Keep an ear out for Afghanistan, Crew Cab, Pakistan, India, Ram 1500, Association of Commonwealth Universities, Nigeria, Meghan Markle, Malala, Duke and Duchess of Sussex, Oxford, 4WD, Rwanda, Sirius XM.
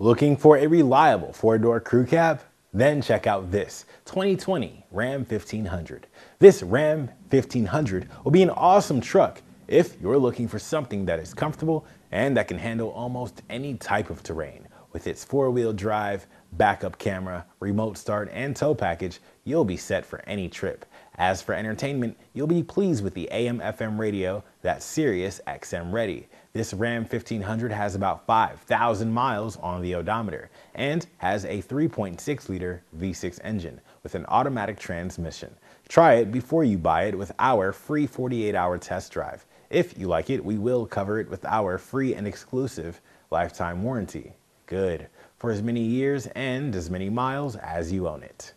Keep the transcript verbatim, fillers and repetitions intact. Looking for a reliable four-door crew cab? Then check out this twenty twenty Ram fifteen hundred. This Ram fifteen hundred will be an awesome truck if you're looking for something that is comfortable and that can handle almost any type of terrain. With its four-wheel drive, backup camera, remote start, and tow package, you'll be set for any trip. As for entertainment, you'll be pleased with the A M F M radio that's Sirius X M ready. This Ram fifteen hundred has about five thousand miles on the odometer and has a three point six liter V six engine with an automatic transmission. Try it before you buy it with our free forty-eight hour test drive. If you like it, we will cover it with our free and exclusive lifetime warranty. Good for as many years and as many miles as you own it.